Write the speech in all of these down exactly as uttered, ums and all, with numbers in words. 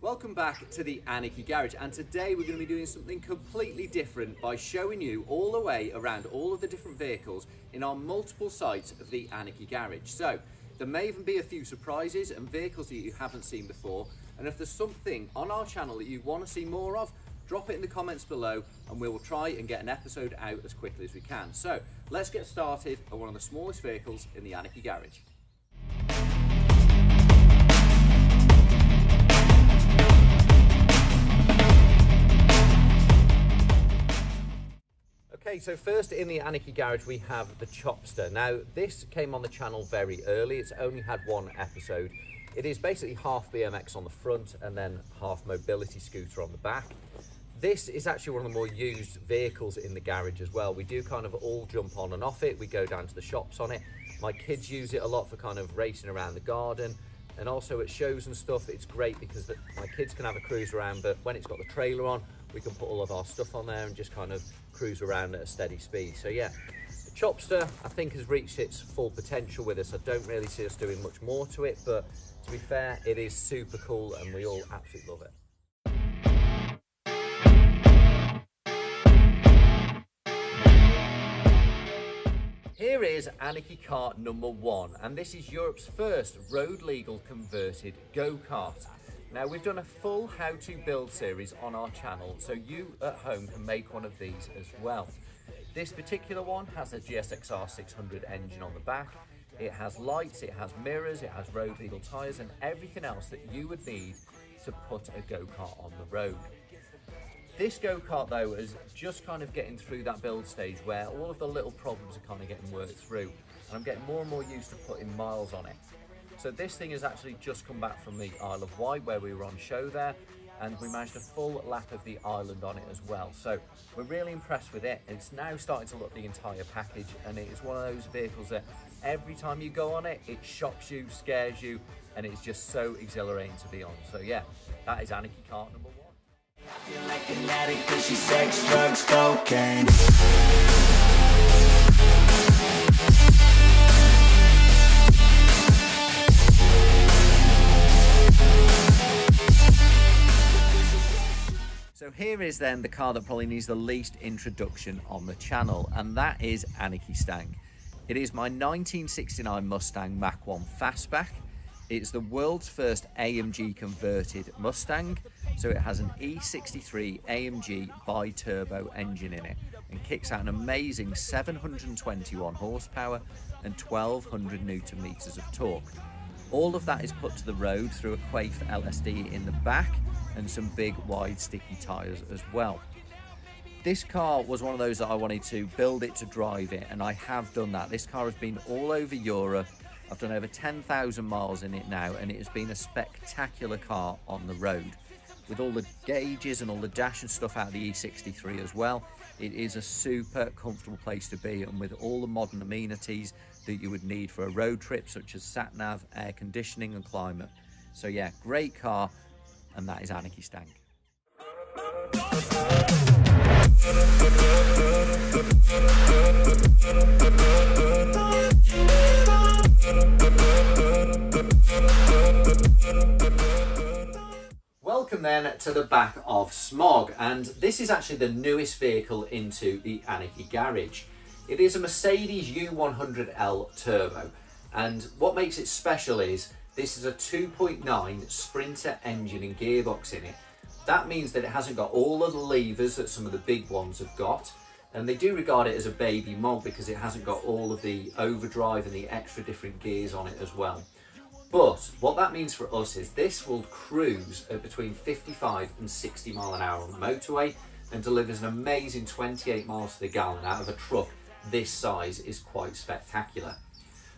Welcome back to the Anarchy Garage, and today we're going to be doing something completely different by showing you all the way around all of the different vehicles in our multiple sites of the Anarchy Garage. So there may even be a few surprises and vehicles that you haven't seen before, and if there's something on our channel that you want to see more of, drop it in the comments below and we will try and get an episode out as quickly as we can. So let's get started on one of the smallest vehicles in the Anarchy Garage. Okay, so first in the Anarchy Garage we have the Chopster. Now this came on the channel very early, it's only had one episode. It is basically half B M X on the front and then half mobility scooter on the back. This is actually one of the more used vehicles in the garage as well. We do kind of all jump on and off it, we go down to the shops on it. My kids use it a lot for kind of racing around the garden, and also at shows and stuff it's great because the, my kids can have a cruise around, but when it's got the trailer on we can put all of our stuff on there and just kind of cruise around at a steady speed. So yeah, the Chopster I think has reached its full potential with us. I don't really see us doing much more to it, but to be fair, it is super cool and we all absolutely love it. Here is Anarchy Kart number one, and this is Europe's first road legal converted go-kart. Now we've done a full how-to build series on our channel, so you at home can make one of these as well. This particular one has a G S X R six hundred engine on the back, it has lights, it has mirrors, it has road legal tyres and everything else that you would need to put a go-kart on the road. This go-kart though is just kind of getting through that build stage where all of the little problems are kind of getting worked through, and I'm getting more and more used to putting miles on it. So this thing has actually just come back from the Isle of Wight where we were on show there, and we managed a full lap of the island on it as well. So we're really impressed with it. It's now starting to look the entire package, and it is one of those vehicles that every time you go on it, it shocks you, scares you, and it's just so exhilarating to be on. So yeah, that is Anarchy Kart number one. I feel like an addict 'cause she sex, drugs, cocaine. So here is then the car that probably needs the least introduction on the channel, and that is Anarchy Stang. It is my nineteen sixty-nine Mustang Mach one Fastback. It's the world's first A M G converted Mustang, so it has an E sixty-three A M G bi-turbo engine in it and kicks out an amazing seven hundred twenty-one horsepower and twelve hundred newton meters of torque. All of that is put to the road through a Quaife L S D in the back and some big wide sticky tyres as well. This car was one of those that I wanted to build it to drive it, and I have done that. This car has been all over Europe. I've done over ten thousand miles in it now, and it has been a spectacular car on the road. With all the gauges and all the dash and stuff out of the E sixty-three as well, it is a super comfortable place to be, and with all the modern amenities that you would need for a road trip, such as sat-nav, air conditioning and climate. So yeah, great car, and that is Anarchy Stang. Welcome then to the back of Smog, and this is actually the newest vehicle into the Anarchy Garage. It is a Mercedes U one hundred L Turbo, and what makes it special is this is a two point nine Sprinter engine and gearbox in it. That means that it hasn't got all of the levers that some of the big ones have got. And they do regard it as a baby mod because it hasn't got all of the overdrive and the extra different gears on it as well. But what that means for us is this will cruise at between fifty-five and sixty mile an hour on the motorway and delivers an amazing twenty-eight miles to the gallon out of a truck this size is quite spectacular.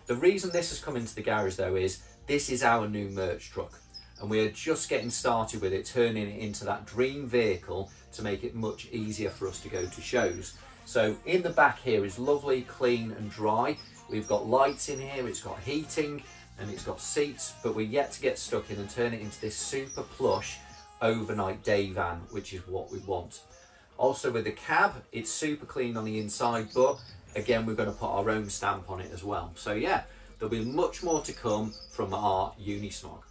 The reason this has come into the garage though is this is our new merch truck, and we are just getting started with it, turning it into that dream vehicle to make it much easier for us to go to shows. So in the back here is lovely, clean and dry. We've got lights in here, it's got heating, and it's got seats, but we're yet to get stuck in and turn it into this super plush overnight day van, which is what we want. Also with the cab, it's super clean on the inside, but again, we're going to put our own stamp on it as well. So yeah, there'll be much more to come from our Unisnog.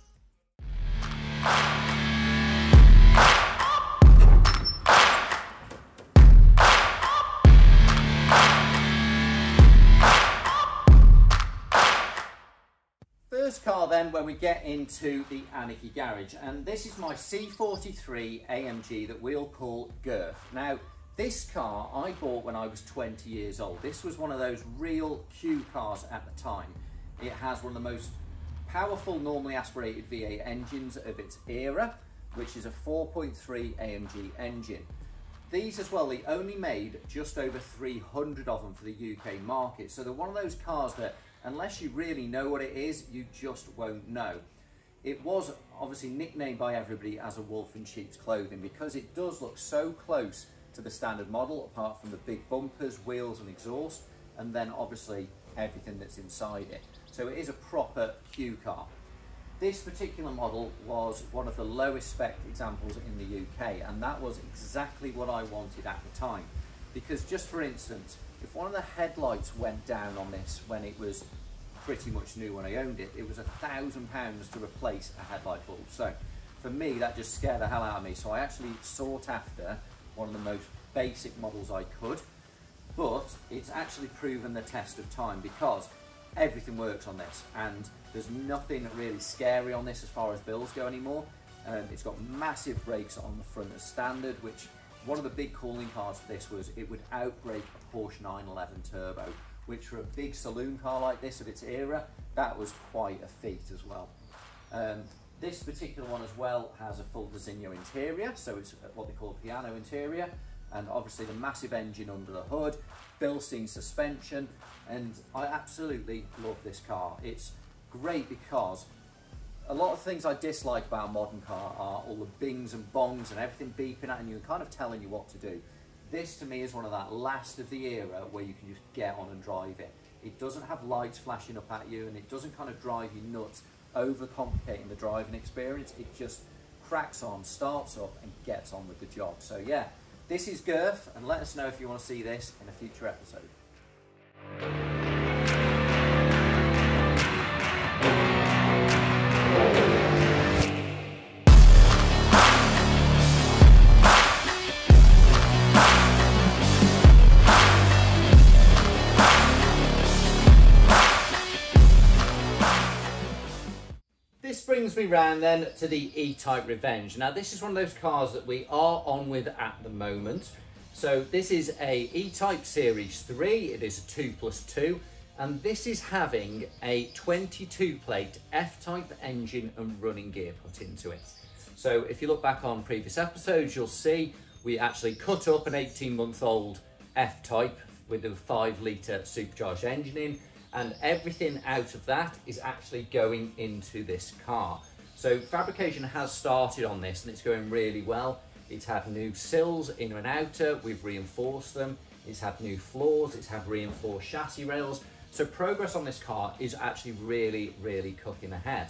First car then, when we get into the Anarchy Garage, and this is my C forty-three A M G that we'll call Girf. Now this car I bought when I was twenty years old. This was one of those real Q cars at the time. It has one of the most powerful normally aspirated V eight engines of its era, which is a four point three A M G engine. These as well, they only made just over three hundred of them for the U K market. So they're one of those cars that unless you really know what it is, you just won't know. It was obviously nicknamed by everybody as a wolf in sheep's clothing because it does look so close to the standard model, apart from the big bumpers, wheels and exhaust, and then obviously everything that's inside it. So it is a proper Q car. This particular model was one of the lowest spec examples in the U K, and that was exactly what I wanted at the time. Because just for instance, if one of the headlights went down on this when it was pretty much new when I owned it, it was a thousand pounds to replace a headlight bulb. So for me, that just scared the hell out of me. So I actually sought after one of the most basic models I could, but it's actually proven the test of time because everything works on this and there's nothing really scary on this as far as bills go anymore. Um, it's got massive brakes on the front as standard, which one of the big calling cards for this was it would outbrake a Porsche nine eleven Turbo, which for a big saloon car like this of its era, that was quite a feat as well. Um, This particular one as well has a full designo interior, so it's what they call piano interior, and obviously the massive engine under the hood, Bilstein suspension, and I absolutely love this car. It's great because a lot of things I dislike about a modern car are all the bings and bongs and everything beeping at you and kind of telling you what to do. This to me is one of that last of the era where you can just get on and drive it. It doesn't have lights flashing up at you and it doesn't kind of drive you nuts, overcomplicating the driving experience. It just cracks on, starts up and gets on with the job. So yeah, this is Girf, and let us know if you want to see this in a future episode. Brings me round then to the E-Type Revenge. Now this is one of those cars that we are on with at the moment. So this is a E-Type Series three, it is a two plus two, and this is having a twenty-two plate F-Type engine and running gear put into it. So if you look back on previous episodes, you'll see we actually cut up an eighteen month old F-Type with a five litre supercharged engine in, and everything out of that is actually going into this car. So fabrication has started on this and it's going really well. It's had new sills, inner and outer, we've reinforced them. It's had new floors, it's had reinforced chassis rails. So progress on this car is actually really, really cooking ahead.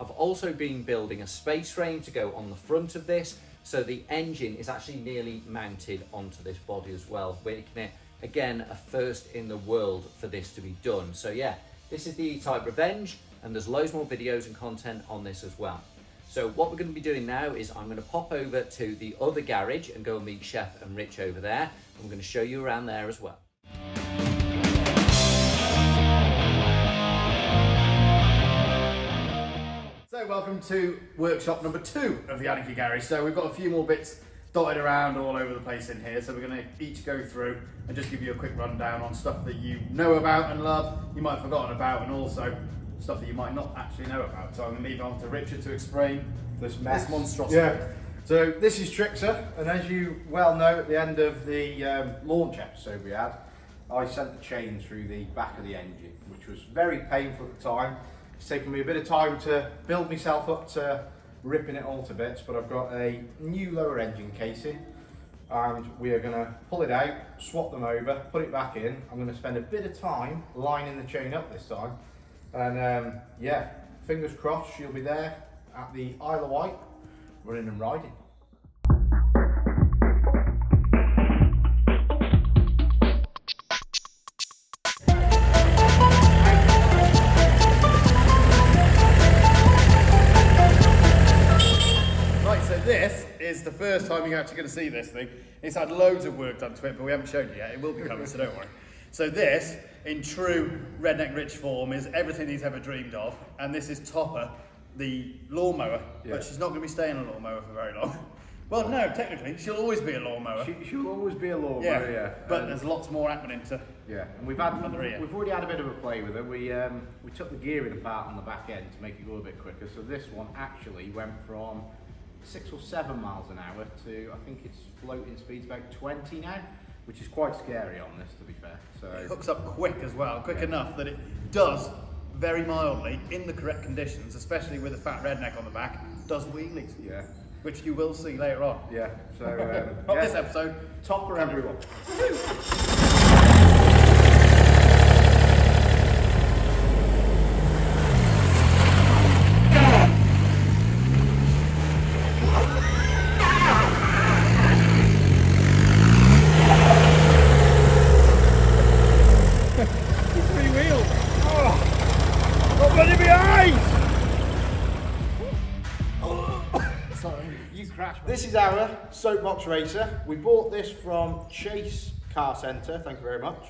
I've also been building a space frame to go on the front of this. So the engine is actually nearly mounted onto this body as well, making it again a first in the world for this to be done. So yeah, this is the E-Type Revenge, and there's loads more videos and content on this as well. So what we're going to be doing now is I'm going to pop over to the other garage and go and meet Chef and Rich over there. I'm going to show you around there as well. So welcome to workshop number two of the Anarchy Garage. So we've got a few more bits dotted around all over the place in here, so we're going to each go through and just give you a quick rundown on stuff that you know about and love, you might have forgotten about, and also stuff that you might not actually know about. So I'm going to leave it on to Richard to explain this mess, this monstrosity. Yeah. So this is Trixer, and as you well know, at the end of the um, launch episode we had, I sent the chain through the back of the engine, which was very painful at the time. It's taken me a bit of time to build myself up to ripping it all to bits, but I've got a new lower engine casing and we are going to pull it out, swap them over, put it back in. I'm going to spend a bit of time lining the chain up this time, and um, yeah, fingers crossed she'll be there at the Isle of Wight running and riding. It's the first time you're actually going to see this thing. It's had loads of work done to it, but we haven't shown you yet. It will be coming, so don't worry. So this, in true redneck rich form, is everything he's ever dreamed of. And this is Topper, the lawnmower. Yeah. But she's not going to be staying a lawnmower for very long. Well, no, technically, she'll always be a lawnmower. She, she'll always be a lawnmower, yeah. yeah. But um, there's lots more happening to... Yeah, and we've, had, we've already had a bit of a play with it. We, um, we took the gearing apart on the back end to make it go a bit quicker. So this one actually went from six or seven miles an hour to, I think it's floating speeds about twenty now, which is quite scary on this, to be fair. So it hooks up quick as well, quick yeah. enough that it does very mildly in the correct conditions, especially with a fat redneck on the back, does wheelies. Yeah, which you will see later on. Yeah. So um, on yeah. this episode, top for everyone. This is our soapbox racer. We bought this from Chase Car Centre, thank you very much.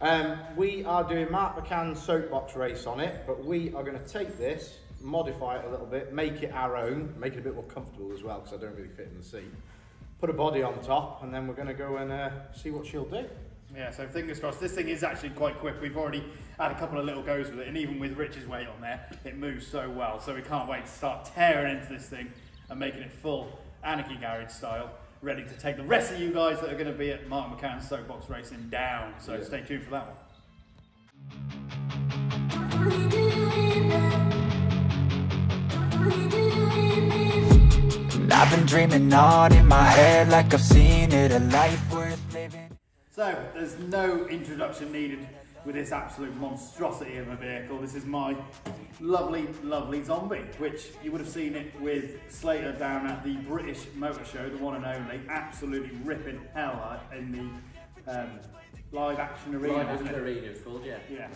Um, we are doing Mark McCann's soapbox race on it, but we are going to take this, modify it a little bit, make it our own, make it a bit more comfortable as well, because I don't really fit in the seat. Put a body on top, and then we're going to go and uh, see what she'll do. Yeah, so fingers crossed. This thing is actually quite quick. We've already had a couple of little goes with it, and even with Rich's weight on there, it moves so well. So we can't wait to start tearing into this thing and making it full Anarchy Garage style, ready to take the rest of you guys that are going to be at Mark McCann's soapbox racing down. So yeah. Stay tuned for that one. I've been dreaming on in my head like I've seen it, a life worth living. So there's no introduction needed with this absolute monstrosity of a vehicle. This is my lovely, lovely Zombie, which you would have seen it with Slater down at the British Motor Show, the one and only, absolutely ripping hell out in the um, live action arena. Live action arena, it's called, yeah. Yeah.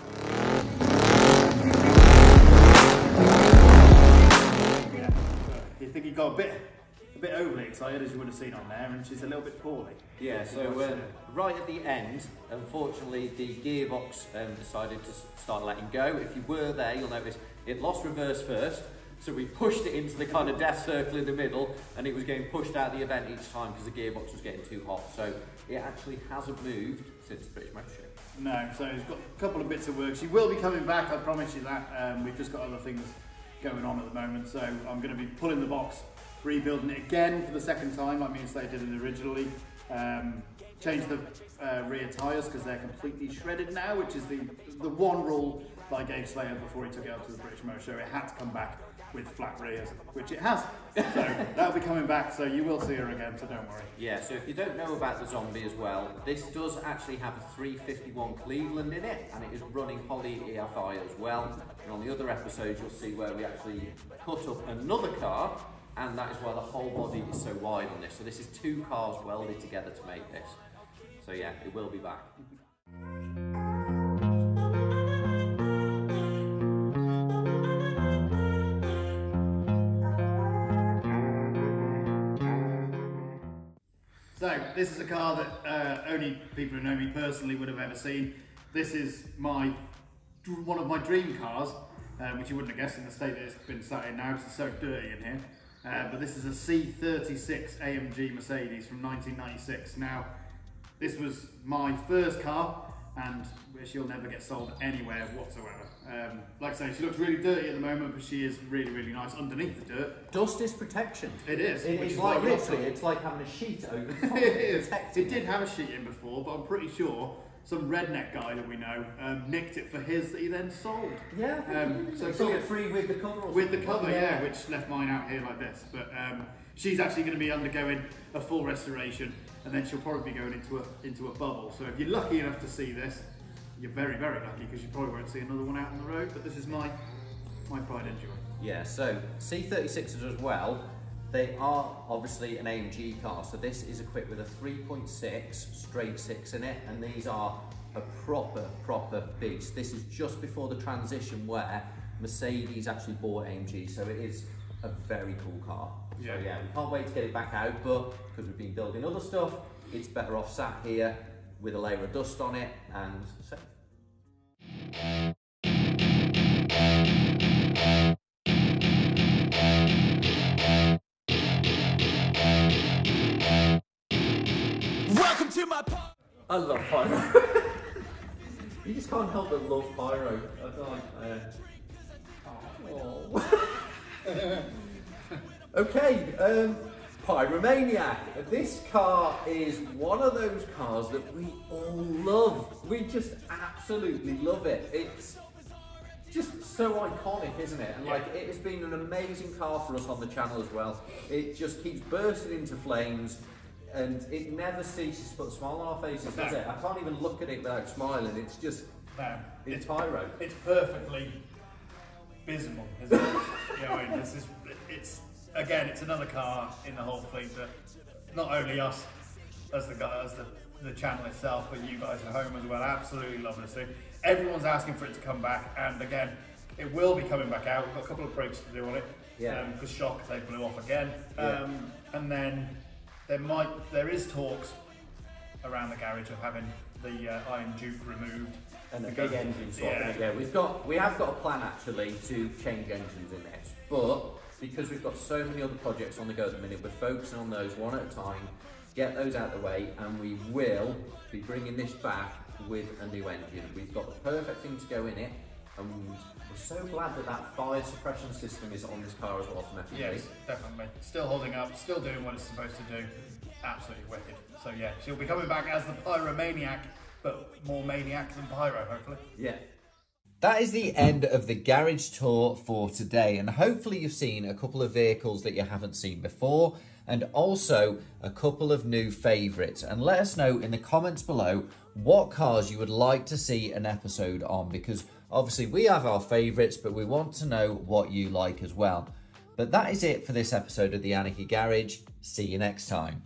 yeah. You think he got a bit, a bit overly excited, as you would have seen on there, and she's a little bit poorly. Yeah, so um, right at the end, unfortunately, the gearbox um, decided to start letting go. If you were there, you'll notice it lost reverse first, so we pushed it into the kind of death circle in the middle, and it was getting pushed out of the event each time because the gearbox was getting too hot. So it actually hasn't moved since British Motor Show. No, so it's got a couple of bits of work. She will be coming back, I promise you that. Um, we've just got other things going on at the moment, so I'm going to be pulling the box, rebuilding it again for the second time, like me and Slater did it originally. Um, changed the uh, rear tyres because they're completely shredded now, which is the the one rule by Gage Slayer before he took it up to the British Motor Show. It had to come back with flat rears, which it has. So that'll be coming back, so you will see her again, so don't worry. Yeah, so if you don't know about the Zombie as well, this does actually have a three fifty-one Cleveland in it, and it is running Holly E F I as well. And on the other episode, you'll see where we actually cut up another car, and that is why the whole body is so wide on this. So this is two cars welded together to make this. So yeah, it will be back. So this is a car that uh, only people who know me personally would have ever seen. This is my one of my dream cars, uh, which you wouldn't have guessed in the state that it's been sat in now, because it's so dirty in here. Uh, but this is a C thirty-six A M G Mercedes from nineteen ninety-six. Now, this was my first car, and she'll never get sold anywhere whatsoever. Um, like I say, she looks really dirty at the moment, but she is really, really nice underneath the dirt. Dust is protection. It is. It, it's is like literally, it's like having a sheet over. It is. It did have a sheet in before, but I'm pretty sure some redneck guy that we know um, nicked it for his that he then sold. Yeah. Um, so sold it free with the cover. Or with the cover, yeah, yeah, which left mine out here like this. But um, she's actually going to be undergoing a full restoration, and then she'll probably be going into a into a bubble. So if you're lucky enough to see this, you're very very lucky because you probably won't see another one out on the road. But this is my my pride and joy. Yeah. So C thirty-sixes as well. They are obviously an A M G car, so this is equipped with a three point six straight six in it, and these are a proper, proper beast. This is just before the transition where Mercedes actually bought A M G, so it is a very cool car. Yeah. So yeah, we can't wait to get it back out, but because we've been building other stuff, it's better off sat here with a layer of dust on it and safe. I love Pyro. You just can't help but love Pyro. I can't. Uh... Oh. Okay, um, Pyromaniac. This car is one of those cars that we all love. We just absolutely love it. It's just so iconic, isn't it? And like, it has been an amazing car for us on the channel as well. It just keeps bursting into flames. And it never ceases to put a smile on our faces, does no. it? I can't even look at it without smiling. It's just, no. it's, it's Pyro. It's perfectly abysmal, isn't it? You know, I mean, this is, it's, again, it's another car in the whole fleet that not only us as the as the, the channel itself, but you guys at home as well absolutely love this thing. Everyone's asking for it to come back, and again, it will be coming back out. We've got a couple of breaks to do on it. Yeah. Um, for shock, they blew off again, yeah. um, and then. There might, there is talks around the garage of having the uh, Iron Duke removed and the big engine swap. Yeah. yeah, we've got, we have got a plan actually to change engines in this, but because we've got so many other projects on the go at the minute, we're focusing on those one at a time, get those out of the way, and we will be bringing this back with a new engine. We've got the perfect thing to go in it, and we're so glad that that fire suppression system is on this car as well from F P V. Yes, definitely. Still holding up, still doing what it's supposed to do. Absolutely wicked. So yeah, she'll be coming back as the Pyromaniac, but more maniac than Pyro, hopefully. Yeah. That is the end of the garage tour for today, and hopefully you've seen a couple of vehicles that you haven't seen before, and also a couple of new favourites. And let us know in the comments below what cars you would like to see an episode on, because obviously we have our favourites, but we want to know what you like as well. But that is it for this episode of the Anarchy Garage. See you next time.